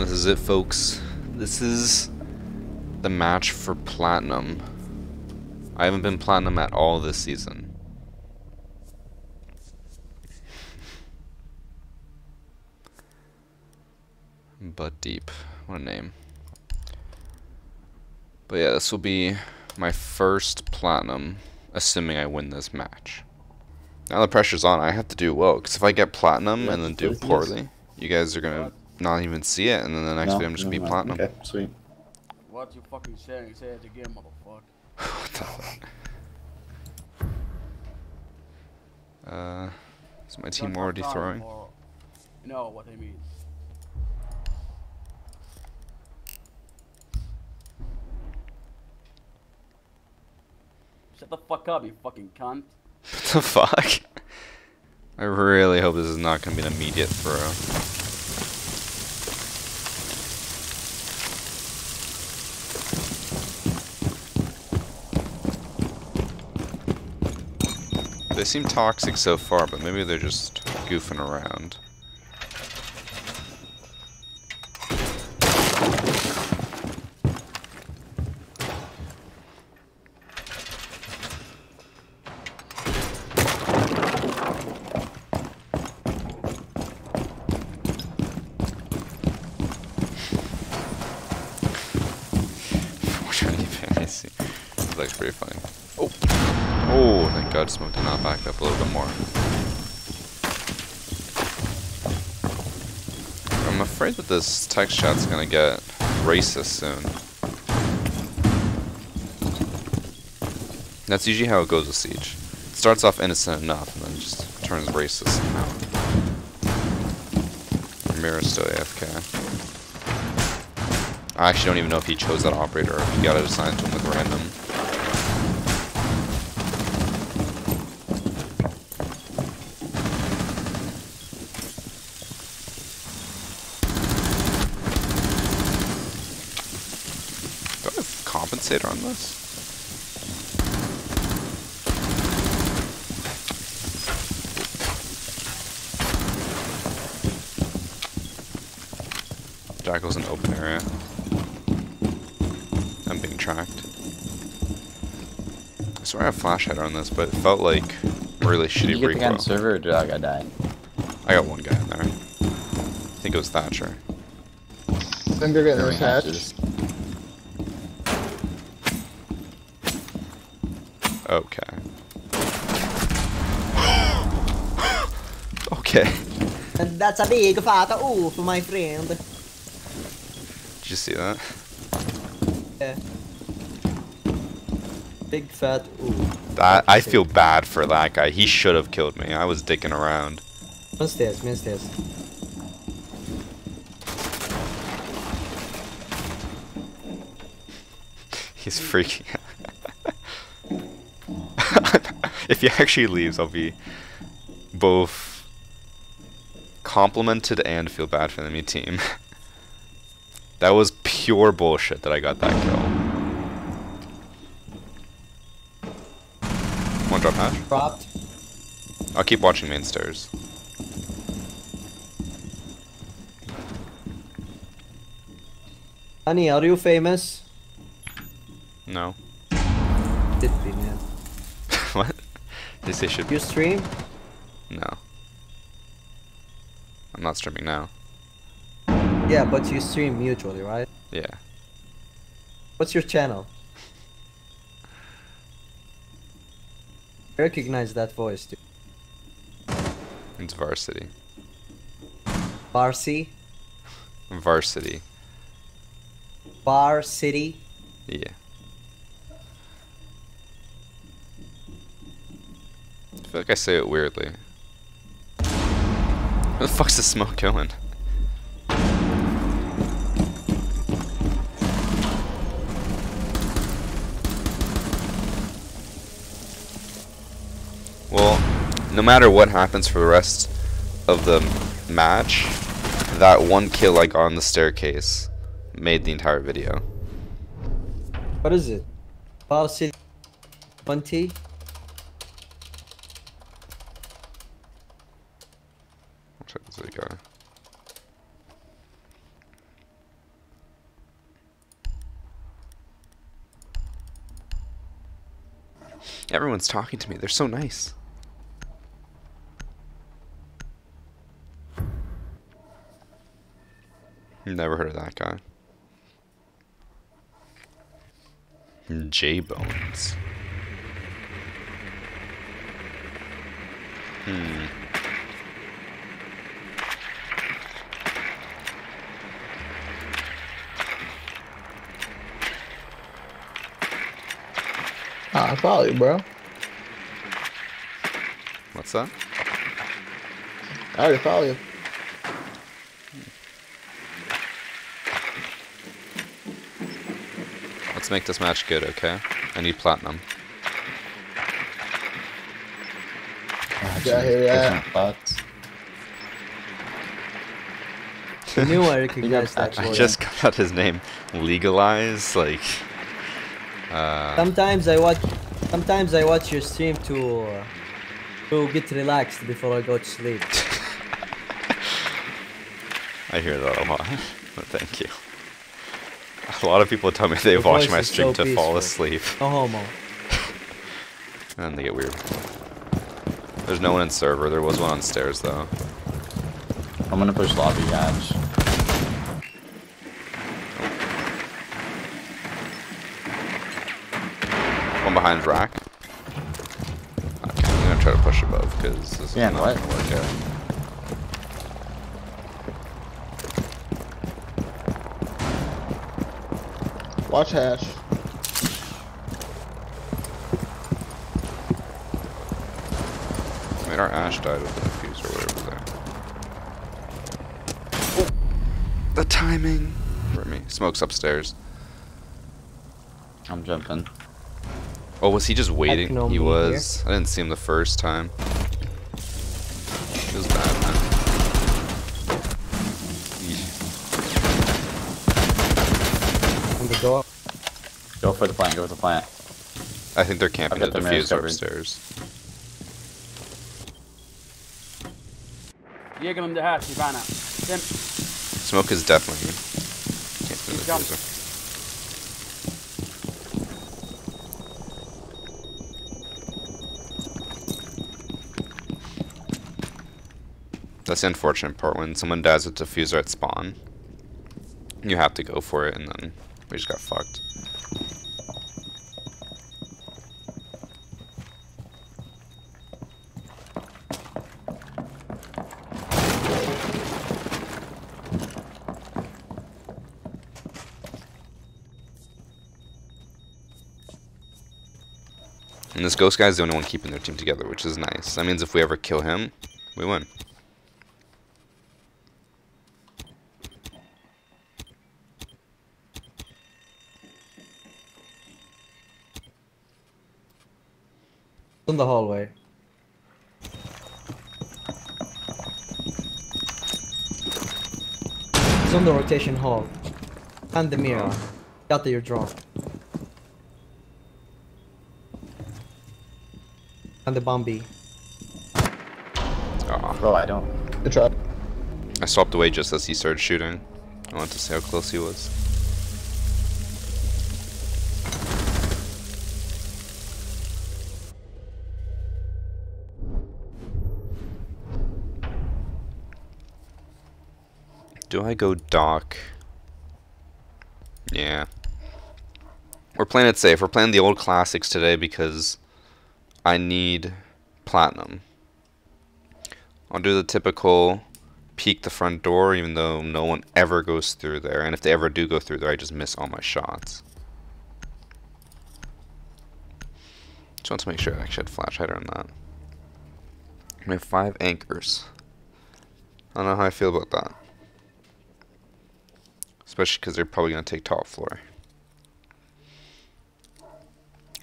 And this is it, folks. This is the match for platinum. I haven't been platinum at all this season. But Deep. What a name. But yeah, this will be my first platinum, assuming I win this match. Now the pressure's on. I have to do well, because if I get platinum and then do poorly, you guys are going to not even see it, and then the next video I'm just going to be platinum. Okay, sweet. What you fucking saying? Say it again, motherfucker. What the fuck? Is my team already throwing? You know what I mean. Shut the fuck up, you fucking cunt. What the fuck? I really hope this is not going to be an immediate throw. They seem toxic so far, but maybe they're just goofing around. That's pretty funny. Oh! Oh, thank God Smoke did not back up a little bit more. I'm afraid that this text chat's gonna get racist soon. That's usually how it goes with Siege. It starts off innocent enough and then just turns racist somehow. Mirror's still AFK. I actually don't even know if he chose that operator or if he got it assigned to him with random. Compensator on this. Jackal's an open area. I'm being tracked. I swear I have flash hider on this, but it felt like really shitty. Did you get the guy on the server or did I die? I got one guy in there. I think it was Thatcher. I'm gonna get attached. Okay. Okay. And that's a big fat oof, my friend. Did you see that? Yeah. Big fat oof. That, I feel bad for that guy. He should have killed me. I was dicking around. Missed this. He's freaking out. If he actually leaves, I'll be both complimented and feel bad for the new team. That was pure bullshit that I got that kill. One drop hatch. Dropped. I'll keep watching main stairs. Honey, are you famous? No. Did be, man. What? They should. You stream? No. I'm not streaming now. Yeah, but you stream mutually, right? Yeah. What's your channel? I recognize that voice, dude. It's Varsity. Varsity? Varsity. Varsity? Yeah. I feel like I say it weirdly. Where the fuck's the Smoke going? Well, no matter what happens for the rest of the match, that one kill I got on the staircase made the entire video. What is it? Varsity 20? Check this guy. Everyone's talking to me. They're so nice. Never heard of that guy. J-Bones. I follow you, bro. What's up? I already follow you. Let's make this match good, okay? I need platinum. Yeah, here we are. I knew I recognized that. I just got out his name. Legalize, like. Sometimes I watch your stream to get relaxed before I go to sleep. I hear that a lot. But thank you. A lot of people tell me they watch my stream to fall asleep. No homo. And they get weird. There's no one in server. There was one on stairs though. I'm gonna push lobby Ash. One behind rack. Okay, I'm gonna try to push above because this is not gonna work out. Watch Ash. I mean, our Ash died with the fuse or whatever there. Oh, the timing for me. Smoke's upstairs. I'm jumping. Oh, was he just waiting? He was. I didn't see him the first time. It was bad, man. I'm gonna go up. Go for the plant, go for the plant. I think they're camping at the diffuser upstairs. Smoke is definitely camping at the diffuser. That's the unfortunate part. When someone dies with diffuser at spawn, you have to go for it, and then we just got fucked. And this ghost guy is the only one keeping their team together, which is nice. That means if we ever kill him, we win. In the hallway. It's on the rotation hall. And the mirror. Got the eardrum. And the Bombie. Oh, I don't. Good job. I swapped away just as he started shooting. I wanted to see how close he was. Do I go Doc? Yeah. We're playing it safe. We're playing the old classics today because I need platinum. I'll do the typical peek the front door even though no one ever goes through there. And if they ever do go through there, I just miss all my shots. Just want to make sure I actually had flash hider on that. We have 5 anchors. I don't know how I feel about that. Especially because they're probably going to take top floor.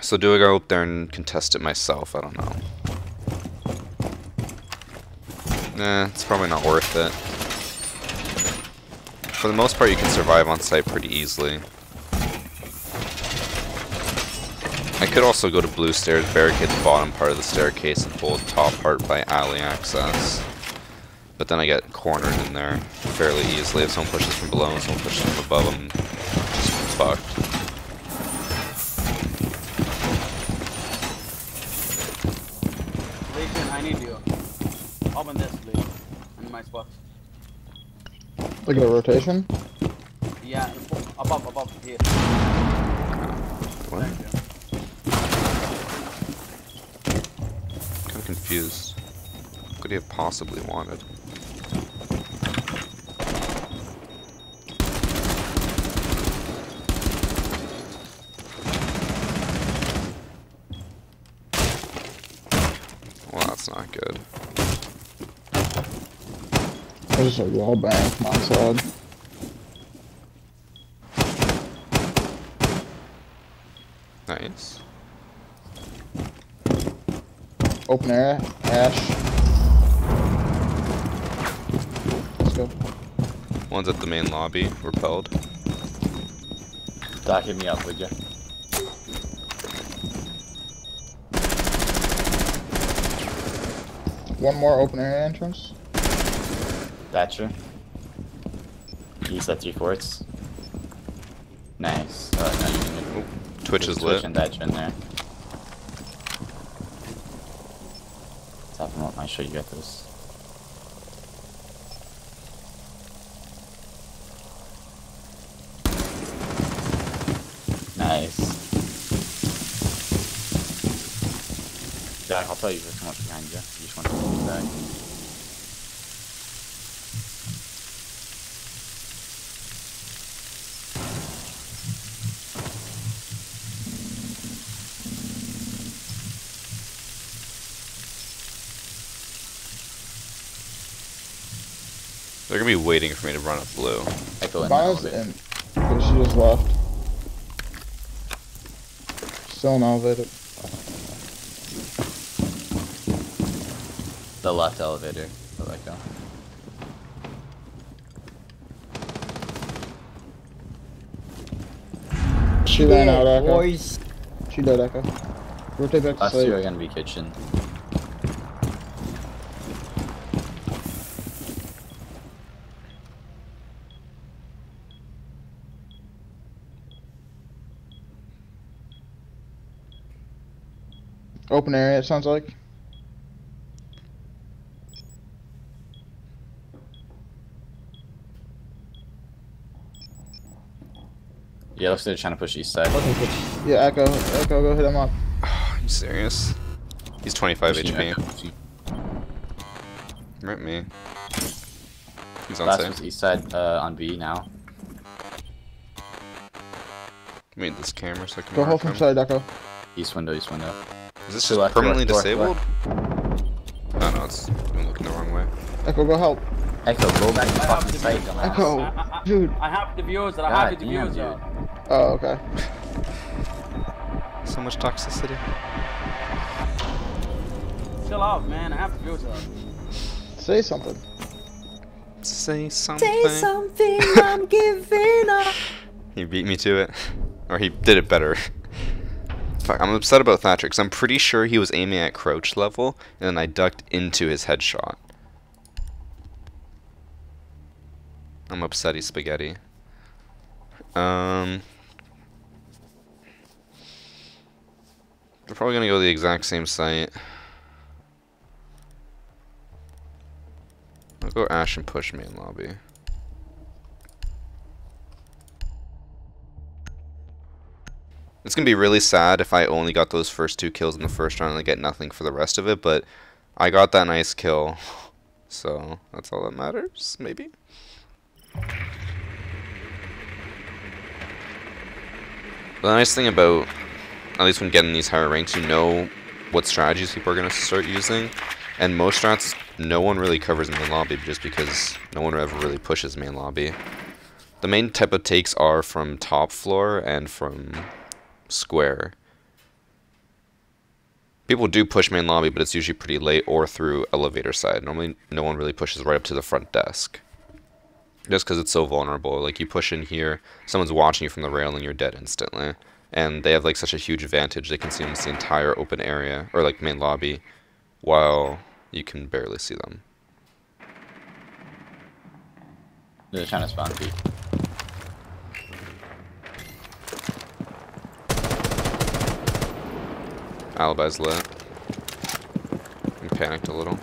So do I go up there and contest it myself? I don't know. Nah, it's probably not worth it. For the most part, you can survive on site pretty easily. I could also go to blue stairs, barricade the bottom part of the staircase, and hold top part by alley access. But then I get cornered in there fairly easily. If someone pushes from below and someone pushes from above, I'm just fucked. Like a rotation? Yeah, above here. What? I'm confused. What could he have possibly wanted? Well, that's not good. There's a wall bang from outside. Nice. Open air, Ash. Let's go. One's at the main lobby, repelled. Doc, hit me up, would ya? One more open air entrance. Thatcher. He's at 3/4. Nice. Oh, no, Twitch is lit. Twitch and Thatcher in there. Tap him up, make sure you get this. Nice. Jack, I'll tell you there's too much behind you. You just want to move back. They're gonna be waiting for me to run up blue. Echo in. Mine's in. She just left. Still in elevator. The left elevator. Let that go. She ran out, Echo. She dead, Echo. Rotate back to site. Last two are gonna be kitchen. Open area, it sounds like. Yeah, looks like they're trying to push east side. Yeah, Echo, go hit him up. Are you serious? He's 25 HP. Rip me. He's on last side. East side on B now. Give me this camera so I can go hold from side, Echo. East window. Is this just permanently disabled? No, no, it's been looking the wrong way. Echo, go help. Echo, go back to fucking site. Echo, dude. I have the viewers that I have the viewers you. Oh, okay. So much toxicity. Chill out, man. I have the viewers. Say something. Say something. I'm giving up. He beat me to it, or he did it better. I'm upset about Thatcher because I'm pretty sure he was aiming at crouch level and then I ducked into his headshot. I'm upsetty spaghetti. We're probably gonna go to the exact same site. I'll go Ash and push main lobby. It's going to be really sad if I only got those first two kills in the first round and I get nothing for the rest of it, but I got that nice kill, so that's all that matters, maybe? The nice thing about, at least when getting these higher ranks, you know what strategies people are going to start using, and most strats, no one really covers main lobby just because no one ever really pushes main lobby. The main type of takes are from top floor and from square. People do push main lobby, but it's usually pretty late or through elevator side. Normally no one really pushes right up to the front desk just because it's so vulnerable. Like, you push in here, someone's watching you from the rail and you're dead instantly, and they have like such a huge advantage. They can see almost the entire open area or like main lobby while you can barely see them. They're trying to spawn people. Alibi's lit. I panicked a little.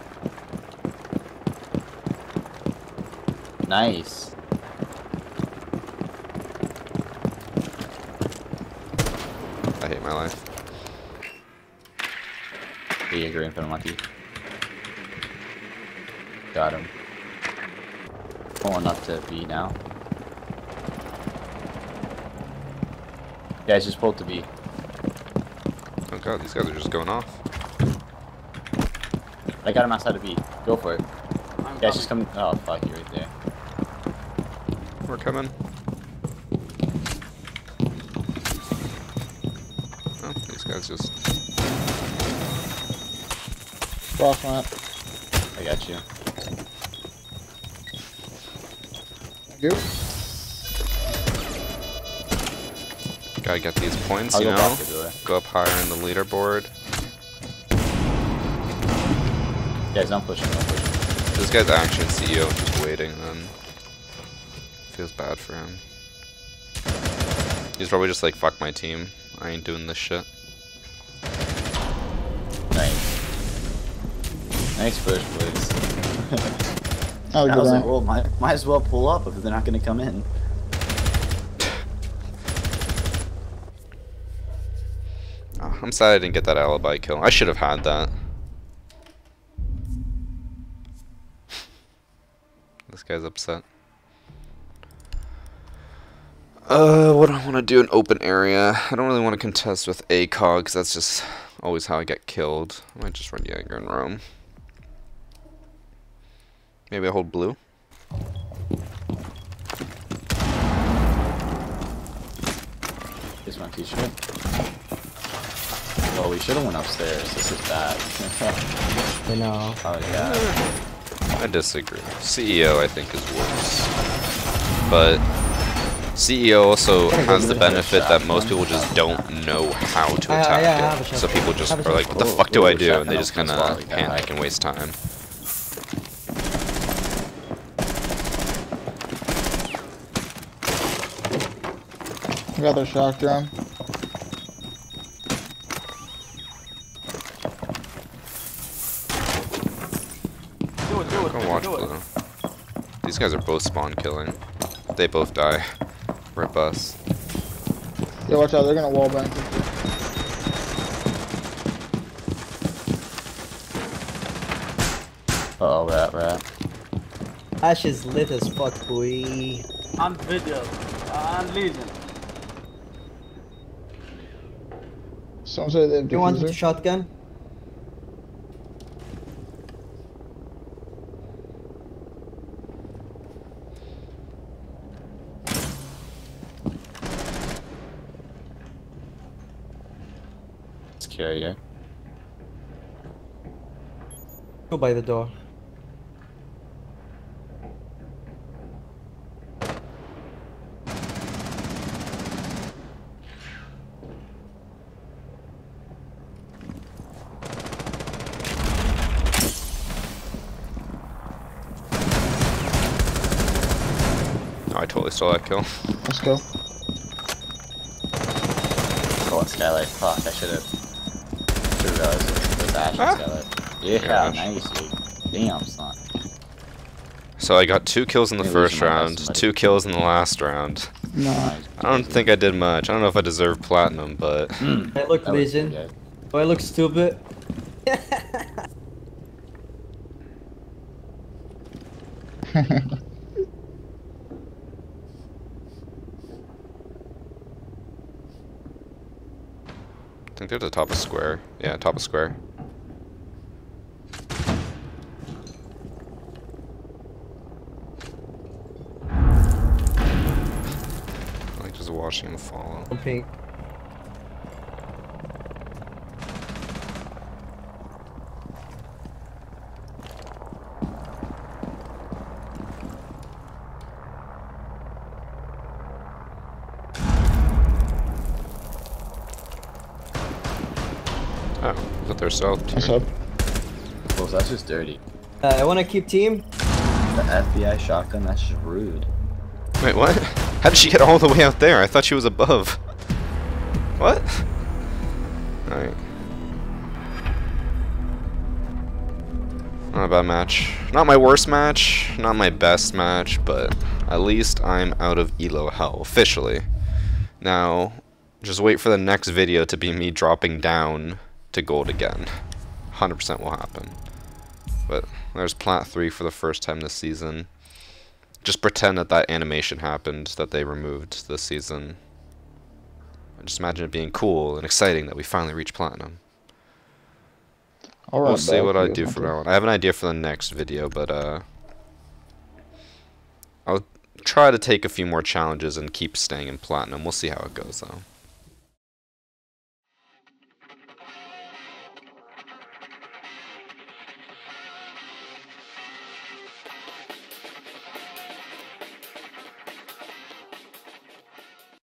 Nice. I hate my life. The Jager in front of Monkey. Got him. Pulling up to B now. Guys, just pulled to B. Oh god, these guys are just going off. I got him outside of B. Go for it. Guys, just come. Oh fuck, you're right there. We're coming. Oh, these guys just. Cross map. I got you. Go. Gotta get these points, you know? Go up higher in the leaderboard. Guys, I'm pushing. This guy's actually in CEO, just waiting then. Feels bad for him. He's probably just like, fuck my team. I ain't doing this shit. Nice. Nice push, boys. I was like, well, might as well pull up if they're not going to come in. Oh, I'm sad I didn't get that alibi kill. I should have had that. This guy's upset. What do I want to do in open area? I don't really want to contest with ACOG because that's just always how I get killed. I might just run Jager and roam. Maybe I hold blue. Here's my t-shirt. Well, we should have went upstairs. This is bad. You know. Oh yeah. I disagree. CEO I think is worse, but CEO also has the benefit that most people just don't know how to attack it. So people just are like, "What the fuck do I do?" and they just kind of panic and waste time. I got their shock drum. Do it, go watch blue. These guys are both spawn killing. They both die. Rip us. Yeah, watch out, they're gonna wall bank. Uh oh, rat. Ash is lit as fuck, boy. I'm video. I'm Legion. Do you want the shotgun? It's carry, yeah. Go by the door. Totally stole that kill. Let's go. Oh, it's Skylight. Fuck, I should've realized it was Ash and Skylight. Yeah, nice, dude. Damn, son. So I got 2 kills in the first round, 2 kills in the last round. No. I don't think I did much. I don't know if I deserve platinum, but... I look amazing. Do I look stupid? I think they're at the top of square. Yeah, top of square. I like just watching them follow. I'm pink. Oh, is that their south? What's up? Well, that's just dirty. I want to keep team. The FBI shotgun, that's just rude. Wait, what? How did she get all the way out there? I thought she was above. What? Alright. Not a bad match. Not my worst match, not my best match, but at least I'm out of ELO hell, officially. Now, Just wait for the next video to be me dropping down to gold again. 100% will happen. But there's Plat 3 for the first time this season. Just pretend that that animation happened that they removed this season. Just imagine it being cool and exciting that we finally reach platinum. All right, we'll see what I do from now on. I have an idea for the next video, but I'll try to take a few more challenges and keep staying in platinum. We'll see how it goes, though.